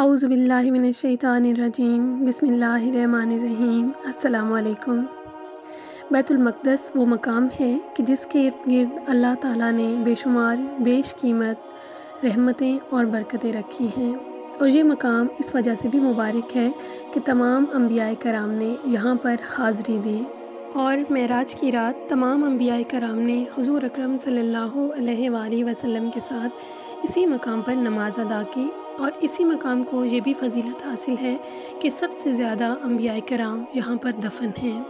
आऊज़ु बिल्लाहि मिनश शैतानिर रजीम, बिस्मिल्लाहिर रहमानिर रहीम। अस्सलामु अलैकुम। बैतुल मक़दस वो मकाम है कि जिसके इर्द गिर्द अल्लाह ताला ने बेशुमार बेशकीमत रहमतें और बरकतें रखी हैं, और ये मकाम इस वजह से भी मुबारक है कि तमाम अंबियाए कराम ने यहाँ पर हाज़री दी, और मेराज की रात तमाम अंबियाए कराम ने हुज़ूर अकरम सल्लल्लाहु अलैहि वसल्लम के साथ इसी मकाम पर नमाज अदा की। और इसी मकाम को ये भी फजीलत हासिल है कि सबसे ज़्यादा अंबियाए कराम यहाँ पर दफन हैं।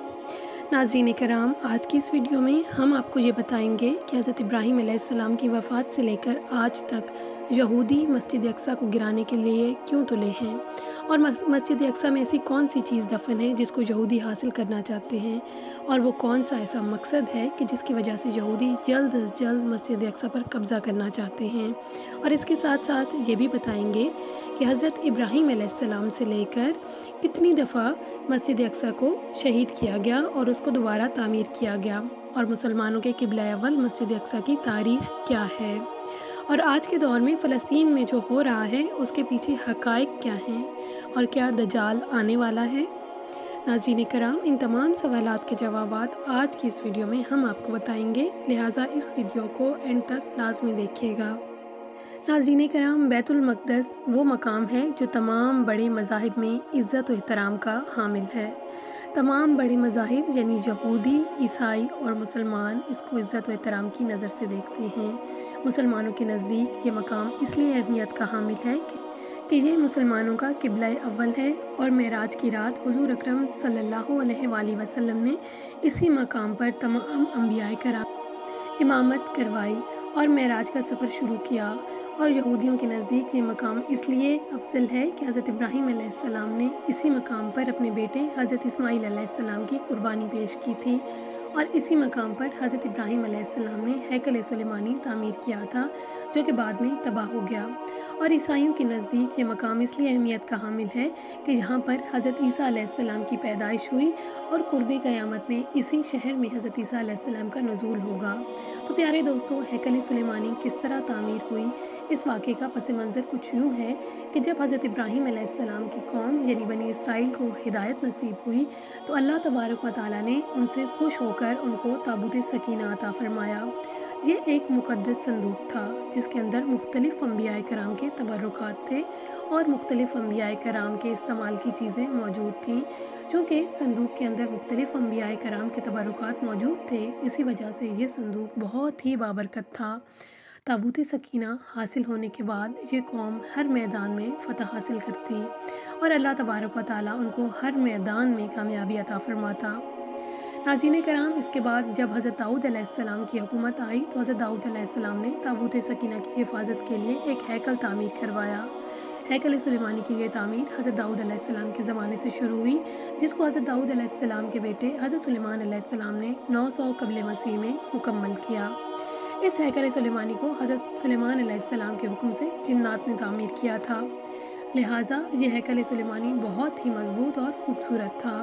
नाज़रीन कराम, आज की इस वीडियो में हम आपको ये बताएंगे कि हज़रत इब्राहीम अलैहिस्सलाम की वफ़ात से लेकर आज तक यहूदी मस्जिद अक्सा को गिराने के लिए क्यों तुले हैं, और मस्जिद अक्सा में ऐसी कौन सी चीज़ दफन है जिसको यहूदी हासिल करना चाहते हैं, और वो कौन सा ऐसा मकसद है कि जिसकी वजह से यहूदी जल्द अज जल्द मस्जिद अक्सा पर कब्ज़ा करना चाहते हैं। और इसके साथ साथ ये भी बताएंगे कि हज़रत इब्राहीम अलैहिस्सलाम से लेकर कितनी दफ़ा मस्जिद अक्सा को शहीद किया गया और उसको दोबारा तामीर किया गया, और मुसलमानों के क़िबला अव्वल मस्जिद अक्सा की तारीख़ क्या है, और आज के दौर में फ़लस्तीन में जो हो रहा है उसके पीछे हक़ाइक़ क्या हैं, और क्या दजाल आने वाला है। नाज़रीन कराम, इन तमाम सवालात के जवाबात आज की इस वीडियो में हम आपको बताएंगे, लिहाजा इस वीडियो को एंड तक लाजमी देखिएगा। नाज़रीन कराम, बैतुल मक़दस वो मकाम है जो तमाम बड़े मज़ाहिब में इज़्ज़त और एहतराम का हामिल है। तमाम बड़े मज़ाहिब यानी यहूदी, ईसाई और मुसलमान इसको इज़्ज़त और एहतराम की नज़र से देखते हैं। मुसलमानों के नज़दीक ये मकाम इसलिए अहमियत का हामिल है कि ये मुसलमानों का क़िबला अव्वल है, और मेराज की रात हुज़ूर अकरम सल्लल्लाहु अलैहि वसल्लम ने इसी मकाम पर तमाम अंबियाए कराम इमामत करवाई और मेराज का सफ़र शुरू किया। और यहूदियों के नज़दीक ये मकाम इसलिए अफजल है कि हज़रत इब्राहीम अलैहिस्सलाम ने इसी मकाम पर अपने बेटे हज़रत इस्माईल अलैहिस्सलाम की कुर्बानी पेश की थी, और इसी मकाम पर हज़रत इब्राहीम अलैहिस्सलाम ने हैकल सुलेमानी तामीर किया था, जो कि बाद में तबाह हो गया। और ईसाइयों के नज़दीक ये मकाम इसलिए अहमियत का हामिल है कि यहाँ पर हज़रत ईसा अलैहिस्सलाम की पैदाइश हुई, और कुर्बे क़यामत में इसी शहर में हज़रत ईसा अलैहिस्सलाम का नज़ूल होगा। तो प्यारे दोस्तों, हैकल सुलेमानी किस तरह तामीर हुई, इस वाक़े का पस मंज़र कुछ यूँ है कि जब हज़रत इब्राहीम अलैहिस्सलाम की कौम यानी बनी इसराइल को हिदायत नसीब हुई, तो अल्लाह तबारक व तआला ने उनसे खुश होकर उनको ताबूत ए सकीना अता फ़रमाया। ये एक मुक़द्दस संदूक था जिसके अंदर मुख्तलिफ़ अंबियाए कराम के तबर्रुकात थे और मुख्तलिफ़ अंबियाए कराम के इस्तेमाल की चीज़ें मौजूद थीं। चूँकि संदूक के अंदर मुख्तलिफ़ अंबियाए कराम के तबर्रुकात मौजूद थे, इसी वजह से ये संदूक बहुत ही बाबरकत था। ताबूत सकीना हासिल होने के बाद ये कौम हर मैदान में फ़तह हासिल करती, और अल्लाह तबारक व तआला उनको हर मैदान में कामयाबी अता फ़रमाता। नाज़रीन कराम, इसके बाद जब हज़रत दाऊद अलैहिस्सलाम की हुकूमत आई, तो हज़रत दाऊद अलैहिस्सलाम ने ताबूत सकीना की हिफाजत के लिए एक हैकल तामीर करवाया। हैकल सुलेमानी की ये तामीर हज़रत दाऊद अलैहिस्सलाम के ज़माने से शुरू हुई, जिसको हज़रत दाऊद अलैहिस्सलाम के बेटे हज़रत सुलेमान अलैहिस्सलाम ने 900 क़ब्ल मसीह में मुकम्मल किया। इस हैकल सुलेमानी को हज़रत सुलेमान अलैहिस्सलाम के हुक्म से जिन्नात ने तामीर किया था, लिहाजा ये हैकल सुलेमानी बहुत ही मजबूत और ख़ूबसूरत था।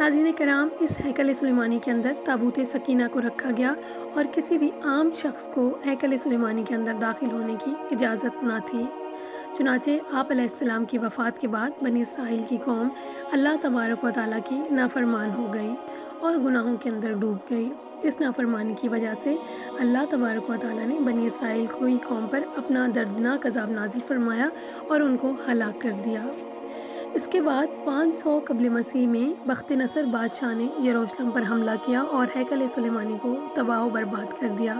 नाज़रीन कराम, इस हैकल सुलेमानी के अंदर ताबूत सकीना को रखा गया, और किसी भी आम शख्स को हैकल सुलेमानी के अंदर दाखिल होने की इजाज़त ना थी। चुनाचे आप अलैहिस्सलाम की वफ़ात के बाद बनी इसराइल की कौम अल्लाह तबारक व तआला की नाफरमान हो गई और गुनाहों के अंदर डूब गई। इस नाफरमानी की वजह से अल्लाह तबारक व तआला ने बनी इसराइल की कौम पर अपना दर्दनाक अज़ाब नाजिल फरमाया और उनको हलाक कर दिया। इसके बाद 500 क़ब्ल मसीह में बख्त नसर बादशाह ने यरूशलेम पर हमला किया और हैकल सुलेमानी को तबाह व बर्बाद कर दिया।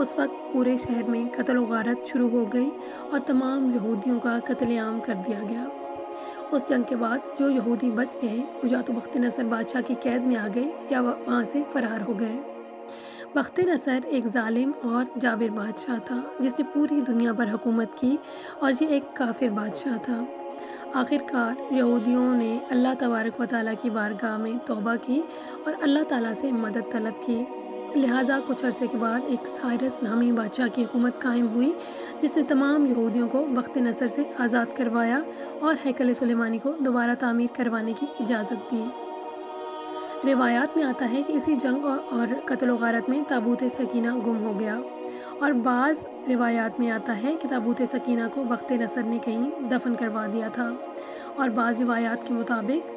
उस वक्त पूरे शहर में कत्ल व गारत शुरू हो गई और तमाम यहूदियों का कत्लेआम कर दिया गया। उस जंग के बाद जो यहूदी बच गए वो या तो बख्त नसर बादशाह की कैद में आ गए या वहाँ से फ़रार हो गए। बख्त नसर एक जालिम और जाबिर बादशाह था जिसने पूरी दुनिया पर हुकूमत की, और ये एक काफिर बादशाह था। आखिरकार यहूदियों ने अल्लाह तबारक व तआला की बारगाह में तौबा की और अल्लाह ताला से मदद तलब की। लिहाजा कुछ अरसे के बाद एक साइरस नामी बादशाह की हुकूमत कायम हुई, जिसने तमाम यहूदियों को बख्त नसर से आज़ाद करवाया और हैकल सुलेमानी को दोबारा तामीर करवाने की इजाज़त दी। रिवायात में आता है कि इसी जंग और कत्ल व गारत में ताबूत सकीना गुम हो गया, और बाज़ रिवायात में आता है कि ताबूत सकीना को वक्त नसर ने कहीं दफन करवा दिया था। और बाज़ रिवायात के मुताबिक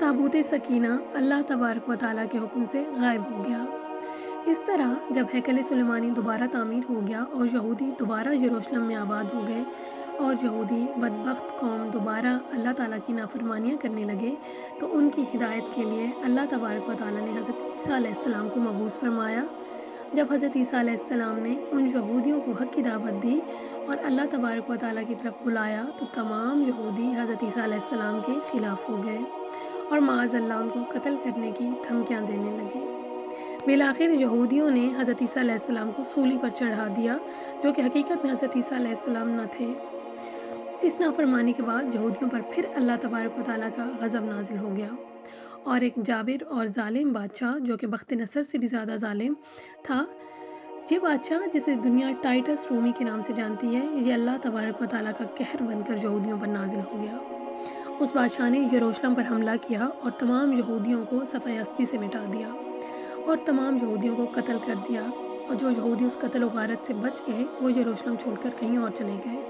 ताबूत सकीना अल्लाह तबारक व तआला के हुक्म से गायब हो गया। इस तरह जब हैकल सुलेमानी दोबारा तामीर हो गया और यहूदी दोबारा यरूशलेम में आबाद हो गए और यहूदी बदबख्त कौम दोबारा अल्लाह ताला की नाफरमानियाँ करने लगे, तो उनकी हिदायत के लिए अल्लाह तबारक व तआला ने हज़रत ईसा अलैहिस्सलाम को मबूस फरमाया। जब हज़रत ईसा अलैहिस्सलाम ने उन यहूदियों को हक़ की दावत दी और अल्लाह तबारक व तआला की तरफ बुलाया, तो तमाम यहूदी हज़रत ईसा अलैहिस्सलाम के ख़िलाफ़ हो गए और माअज़ल्लाह उनको कत्ल करने की धमकियाँ देने लगे। बिलाखिर यहूदियों ने हज़रत ईसा अलैहिस्सलाम को सूली पर चढ़ा दिया, जो कि हकीकत में हज़रत ईसा अलैहिस्सलाम न थे। इस नाफरमानी के बाद यहूदियों पर फिर अल्लाह तबारक व तआला का गज़ब नाजिल हो गया और एक जाबिर और जालिम बादशाह, जो कि बख्त नसर से भी ज़्यादा जालिम था, ये बादशाह जिसे दुनिया टाइटस रोमी के नाम से जानती है, ये अल्लाह तबारक व तआला का कहर बनकर यहूदियों पर नाजिल हो गया। उस बादशाह ने यरूशलेम पर हमला किया और तमाम यहूदियों को सफ़ाई हस्ती से मिटा दिया और तमाम यहूदियों को कत्ल कर दिया। और जो यहूदी उस कत्ल व गारत से बच गए वो यरूशलेम छोड़कर कहीं और चले गए।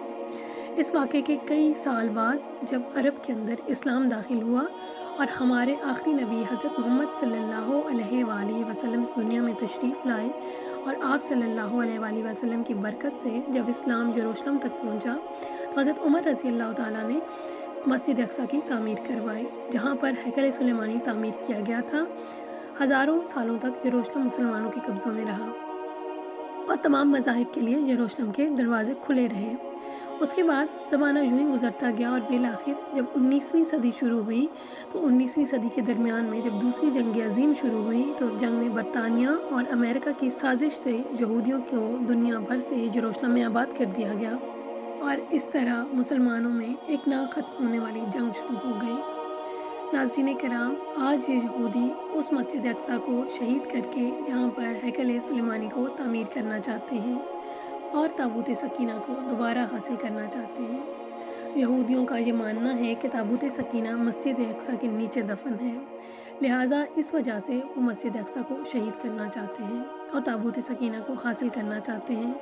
इस वाक़े के कई साल बाद जब अरब के अंदर इस्लाम दाखिल हुआ और हमारे आखिरी नबी हज़रत मोहम्मद सल्लल्लाहु अलैहि वालैहि वसल्लम इस दुनिया में तशरीफ़ लाए और आप सल्लल्लाहु अलैहि वालैहि वसल्लम की बरकत से जब इस्लाम यरूशलेम तक पहुँचा, तो हज़रत उमर रज़ी अल्लाह तआला ने मस्जिद अक्सा की तामीर करवाई, जहाँ पर हैकल सुलेमानी तामीर किया गया था। हज़ारों सालों तक यरूशलेम मुसलमानों के कब्ज़ों में रहा और तमाम मज़ाहिब के लिए यरूशलेम के दरवाज़े खुले रहे। उसके बाद ज़माना यूँ ही गुजरता गया और बिलाखिर जब 19वीं सदी शुरू हुई, तो 19वीं सदी के दरमियान में जब दूसरी जंग अज़ीम शुरू हुई, तो उस जंग में बरतानिया और अमेरिका की साजिश से यहूदियों को दुनिया भर से यरूशलेम में आबाद कर दिया गया और इस तरह मुसलमानों में एक ना ख़त्म होने वाली जंग शुरू हो गई। नाज़रीन कराम, आज ये यहूदी उस मस्जिद अक्सा को शहीद करके यहाँ पर हैकल सुलेमानी को तामीर करना चाहते हैं और ताबूत सकीना को दोबारा हासिल करना चाहते हैं। यहूदियों का ये मानना है कि ताबूत सकीना मस्जिद अक्सा के नीचे दफन है, लिहाजा इस वजह से वो मस्जिद अक्सा को शहीद करना चाहते हैं और ताबूत सकीना को हासिल करना चाहते हैं।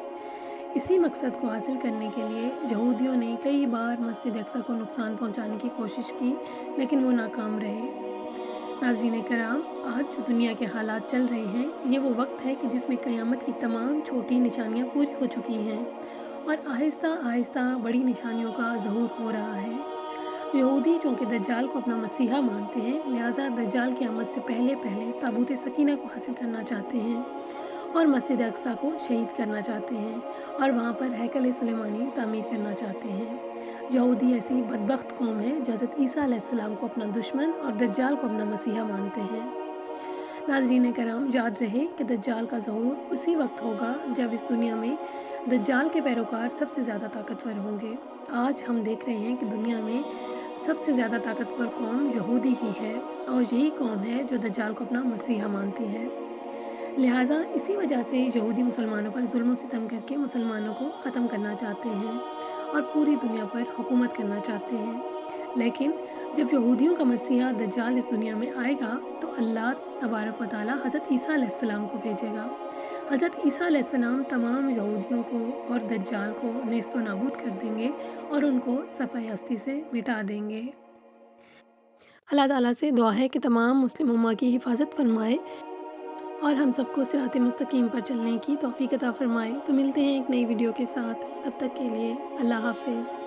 इसी मकसद को हासिल करने के लिए यहूदियों ने कई बार मस्जिद अक्सा को नुकसान पहुंचाने की कोशिश की, लेकिन वो नाकाम रहे। नाज़रीन कराम, आज जो दुनिया के हालात चल रहे हैं, ये वो वक्त है कि जिसमें क़यामत की तमाम छोटी निशानियां पूरी हो चुकी हैं और आहिस्ता आहिस्ता बड़ी निशानियों का ज़हूर हो रहा है। यहूदी चूँकि दज्जाल को अपना मसीहा मानते हैं, लिहाजा दज्जाल क़यामत से पहले पहले ताबूत सकीना को हासिल करना चाहते हैं और मस्जिद अक्सा को शहीद करना चाहते हैं और वहाँ पर हैकल सुलेमानी तामीर करना चाहते हैं। यहूदी ऐसी बदबख्त कौम है जो हज़रत ईसा अलैहिस्सलाम को अपना दुश्मन और दज्जाल को अपना मसीहा मानते हैं। नाज़रीन कराम, याद रहे कि दज्जाल का ज़हूर उसी वक्त होगा जब इस दुनिया में दज्जाल के पैरोकार सबसे ज़्यादा ताकतवर होंगे। आज हम देख रहे हैं कि दुनिया में सबसे ज़्यादा ताकतवर कौम यहूदी ही है और यही कौम है जो दज्जाल को अपना मसीहा मानती है। लिहाजा इसी वजह से यहूदी मुसलमानों पर जुल्म सितम करके मुसलमानों को ख़त्म करना चाहते हैं और पूरी दुनिया पर हुकूमत करना चाहते हैं। लेकिन जब यहूदियों का मसीहा दज्जाल इस दुनिया में आएगा, तो अल्लाह तबारक व तआला हज़रत ईसा अलैहिस्सलाम को भेजेगा। हज़रत ईसा अलैहिस्सलाम तमाम यहूदियों को और दज्जाल को नेस्त व नाबूद कर देंगे और उनको सफ़ाई हस्ती से मिटा देंगे। अल्लाह ताला से दुआ है कि तमाम मुस्लिम उम्मा की हिफाजत फरमाए और हम सबको सिराते मुस्तकीम पर चलने की तौफीक अता फरमाए। तो मिलते हैं एक नई वीडियो के साथ, तब तक के लिए अल्लाह हाफिज़।